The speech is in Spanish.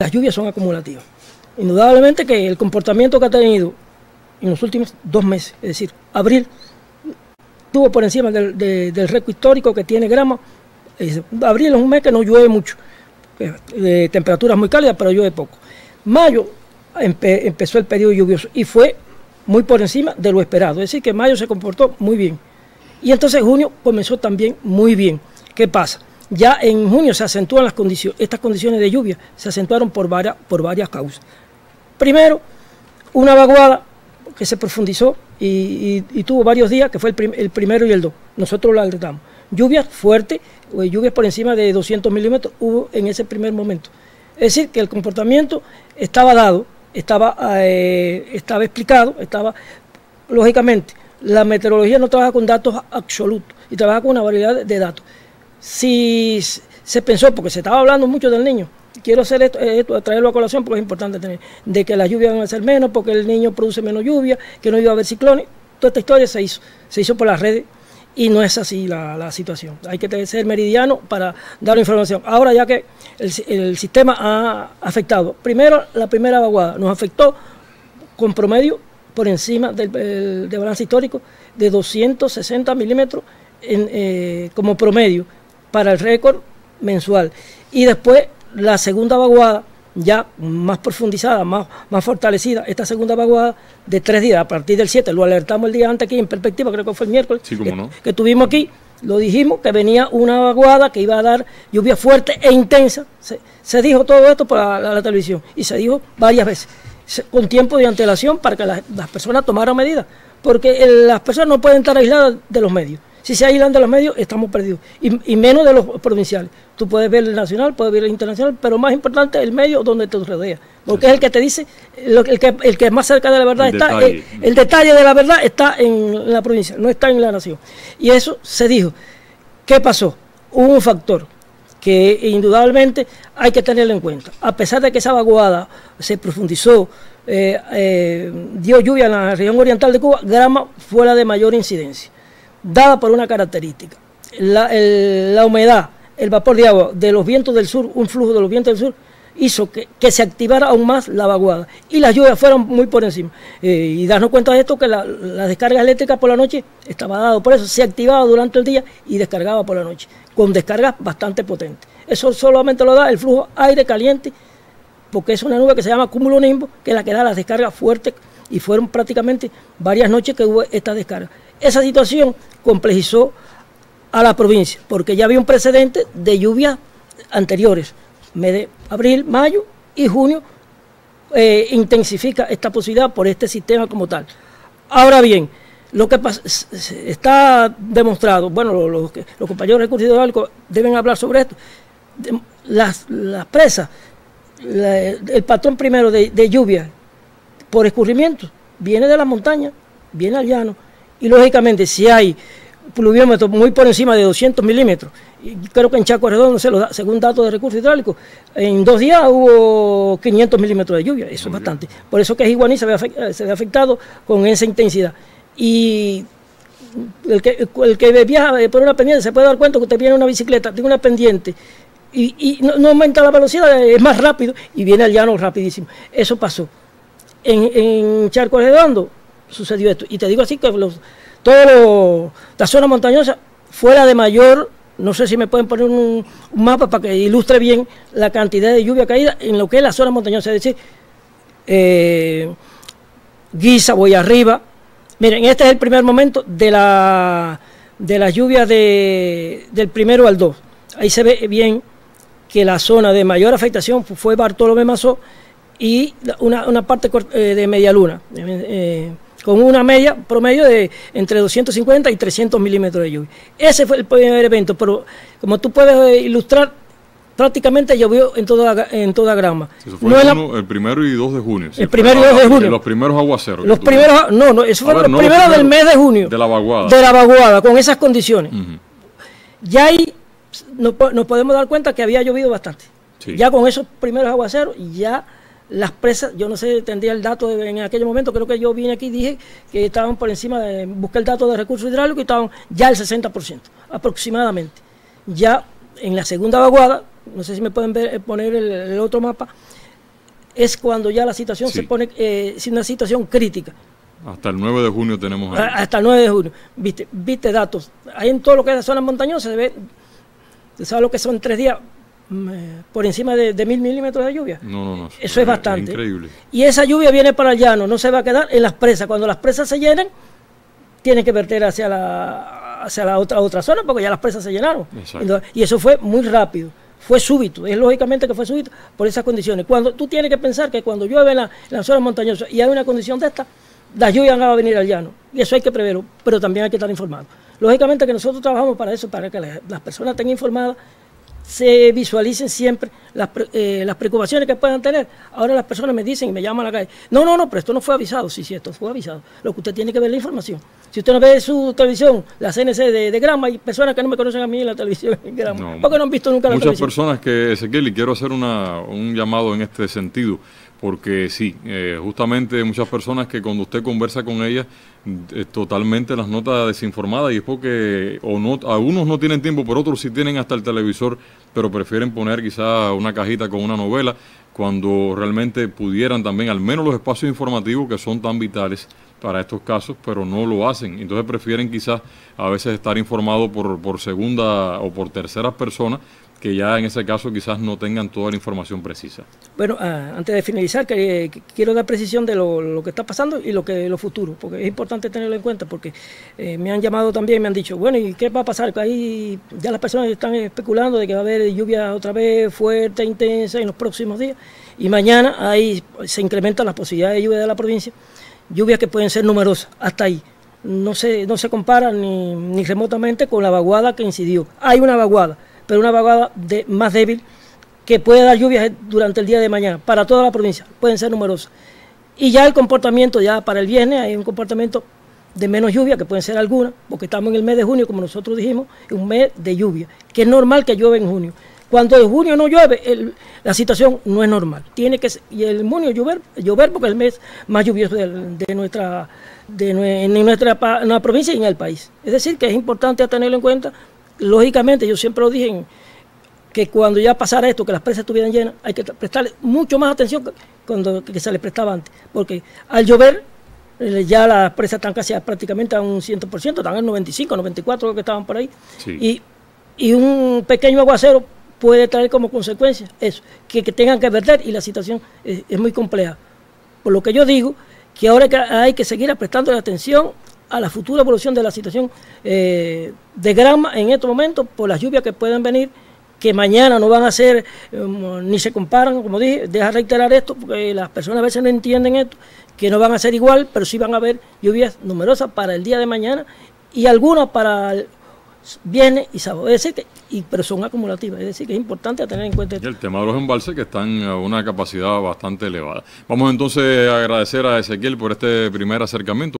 Las lluvias son acumulativas. Indudablemente que el comportamiento que ha tenido en los últimos 2 meses, es decir, abril, estuvo por encima del récord histórico que tiene Granma. Abril es un mes que no llueve mucho, de temperaturas muy cálidas, pero llueve poco. Mayo empezó el periodo lluvioso y fue muy por encima de lo esperado, es decir, que mayo se comportó muy bien. Y entonces junio comenzó también muy bien. ¿Qué pasa? Ya en junio se acentúan las condiciones, estas condiciones de lluvia se acentuaron por varias causas. Primero, una vaguada que se profundizó y tuvo varios días, que fue el primero y el 2. Nosotros lo alertamos. Lluvias fuertes, lluvias por encima de 200 milímetros hubo en ese primer momento. Es decir, que el comportamiento estaba dado, estaba explicado, lógicamente, la meteorología no trabaja con datos absolutos y trabaja con una variedad de datos. Si se pensó, porque se estaba hablando mucho del niño, quiero hacer esto, traerlo a colación porque es importante tener, de que las lluvias van a ser menos, porque el niño produce menos lluvia, que no iba a haber ciclones, toda esta historia se hizo por las redes y no es así la situación. Hay que ser meridiano para dar información. Ahora ya que el sistema ha afectado, primero la primera vaguada nos afectó con promedio por encima del balance histórico de 260 milímetros como promedio, para el récord mensual. Y después la segunda vaguada, ya más profundizada, más fortalecida, esta segunda vaguada de 3 días, a partir del 7, lo alertamos el día antes aquí en perspectiva, creo que fue el miércoles, sí, que tuvimos aquí, lo dijimos que venía una vaguada que iba a dar lluvia fuerte e intensa, se dijo todo esto por la televisión, y se dijo varias veces, con tiempo de antelación para que las personas tomaran medidas, porque las personas no pueden estar aisladas de los medios. Si se aislan de los medios, estamos perdidos, y menos de los provinciales. Tú puedes ver el nacional, puedes ver el internacional, pero más importante el medio donde te rodea, porque sí, es el que te dice, el que más cerca de la verdad está, el detalle de la verdad está en la provincia, no está en la nación. Y eso se dijo. ¿Qué pasó? Hubo un factor que indudablemente hay que tenerlo en cuenta. A pesar de que esa vaguada se profundizó, dio lluvia en la región oriental de Cuba, Granma fue la de mayor incidencia, dada por una característica, la humedad, el vapor de agua de los vientos del sur, un flujo de los vientos del sur, hizo que se activara aún más la vaguada, y las lluvias fueron muy por encima, y darnos cuenta de esto, que la descarga eléctrica por la noche estaba dado, por eso se activaba durante el día y descargaba por la noche, con descargas bastante potentes. Eso solamente lo da el flujo aire caliente, porque es una nube que se llama Cúmulo Nimbo, que es la que da las descargas fuertes, y fueron prácticamente varias noches que hubo estas descargas. Esa situación complejizó a la provincia, porque ya había un precedente de lluvias anteriores, abril, mayo y junio, intensifica esta posibilidad por este sistema como tal. Ahora bien, lo que está demostrado, bueno, los compañeros de recursos hidráulicos deben hablar sobre esto, las presas, el patrón primero de lluvia por escurrimiento viene de las montañas, viene al llano. Y lógicamente, si hay pluviómetros muy por encima de 200 milímetros, creo que en Charco Redondo, según datos de recursos hidráulicos, en 2 días hubo 500 milímetros de lluvia, eso es bastante. Por eso que Iguaní se ve afectado con esa intensidad. Y el que viaja por una pendiente se puede dar cuenta que usted viene en una bicicleta, tiene una pendiente, y no aumenta la velocidad, es más rápido, y viene al llano rapidísimo. Eso pasó. En Charco Redondo sucedió esto, y te digo así que toda la zona montañosa fue la de mayor, no sé si me pueden poner un mapa para que ilustre bien la cantidad de lluvia caída en lo que es la zona montañosa, es decir, Guisa, voy arriba, miren, este es el primer momento de las lluvias del 1 al 2, ahí se ve bien que la zona de mayor afectación fue Bartolomé Mazó y una parte de media luna, con una media promedio de entre 250 y 300 milímetros de lluvia. Ese fue el primer evento, pero como tú puedes ilustrar, prácticamente llovió en toda Granma. Eso fue el 1 y 2 de junio. ¿Sí? El 1 y 2 de junio. Los primeros aguaceros. Los primeros, eso fue los primeros del mes de junio. De la vaguada. De la vaguada, con esas condiciones. Ya ahí nos podemos dar cuenta que había llovido bastante. Sí. Ya con esos primeros aguaceros, ya las presas, yo no sé, tendría el dato en aquel momento, creo que yo vine aquí y dije que estaban por encima, busqué el dato de recursos hidráulicos y estaban ya el 60% aproximadamente. Ya en la segunda vaguada, no sé si me pueden poner el otro mapa, es cuando ya la situación se pone, es una situación crítica. Hasta el 9 de junio tenemos ahí. Hasta el 9 de junio, viste datos. Ahí en todo lo que es la zona montañosa se ve, ¿sabes lo que son 3 días por encima de 1000 milímetros de lluvia? No. Eso es bastante. Es increíble. Y esa lluvia viene para el llano, no se va a quedar en las presas. Cuando las presas se llenen, tienen que verter hacia la otra zona, porque ya las presas se llenaron. Entonces, y eso fue muy rápido. Fue súbito, es lógicamente que fue súbito por esas condiciones. Cuando tú tienes que pensar que cuando llueve en las zonas montañosas y hay una condición de esta, la lluvia no va a venir al llano. Y eso hay que preverlo, pero también hay que estar informado. Lógicamente que nosotros trabajamos para eso, para que las personas estén informadas, se visualicen siempre las preocupaciones que puedan tener. Ahora las personas me dicen y me llaman a la calle, no, pero esto no fue avisado. Sí, esto fue avisado. Lo que usted tiene que ver es la información. Si usted no ve su televisión, la CNC de Granma, hay personas que no me conocen a mí en la televisión de Granma, porque no han visto nunca la televisión. Muchas personas que, Ezequiel, y quiero hacer un llamado en este sentido, porque sí, justamente muchas personas que cuando usted conversa con ellas, totalmente las nota desinformadas, y es porque algunos no tienen tiempo, pero otros sí tienen hasta el televisor, pero prefieren poner quizá una cajita con una novela, cuando realmente pudieran también, al menos los espacios informativos que son tan vitales para estos casos, pero no lo hacen. Entonces prefieren quizás a veces estar informados por segunda o por terceras personas, que ya en ese caso quizás no tengan toda la información precisa. Bueno, antes de finalizar, que quiero dar precisión de lo que está pasando y lo futuro, porque es importante tenerlo en cuenta, porque me han llamado también y me han dicho, bueno, ¿y qué va a pasar? Que ahí ya las personas están especulando de que va a haber lluvia otra vez fuerte, intensa en los próximos días, y mañana ahí se incrementan las posibilidades de lluvia de la provincia, lluvias que pueden ser numerosas, hasta ahí. No se compara ni remotamente con la vaguada que incidió. Hay una vaguada, pero una vaguada más débil, que puede dar lluvias durante el día de mañana, para toda la provincia, pueden ser numerosas. Y ya el comportamiento, ya para el viernes, hay un comportamiento de menos lluvia, que pueden ser algunas, porque estamos en el mes de junio, como nosotros dijimos, un mes de lluvia, que es normal que llueva en junio. Cuando en junio no llueve, la situación no es normal. Tiene que en junio llover, porque es el mes más lluvioso de nuestra provincia y en el país. Es decir, que es importante tenerlo en cuenta. Lógicamente, yo siempre lo dije, que cuando ya pasara esto, que las presas estuvieran llenas, hay que prestarle mucho más atención que se les prestaba antes, porque al llover ya las presas están casi prácticamente a un 100%, están al 95, 94 que estaban por ahí, y un pequeño aguacero puede traer como consecuencia eso, que tengan que verter, y la situación es muy compleja. Por lo que yo digo, que ahora hay que seguir prestando atención a la futura evolución de la situación de Granma en estos momentos, por las lluvias que pueden venir, que mañana no van a ser, ni se comparan, como dije, deja reiterar esto, porque las personas a veces no entienden esto, que no van a ser igual, pero sí van a haber lluvias numerosas para el día de mañana, y algunas para el viernes y sábado, es decir, pero son acumulativas, es decir, que es importante tener en cuenta esto. Y el tema de los embalses, que están a una capacidad bastante elevada. Vamos entonces a agradecer a Ezequiel por este primer acercamiento.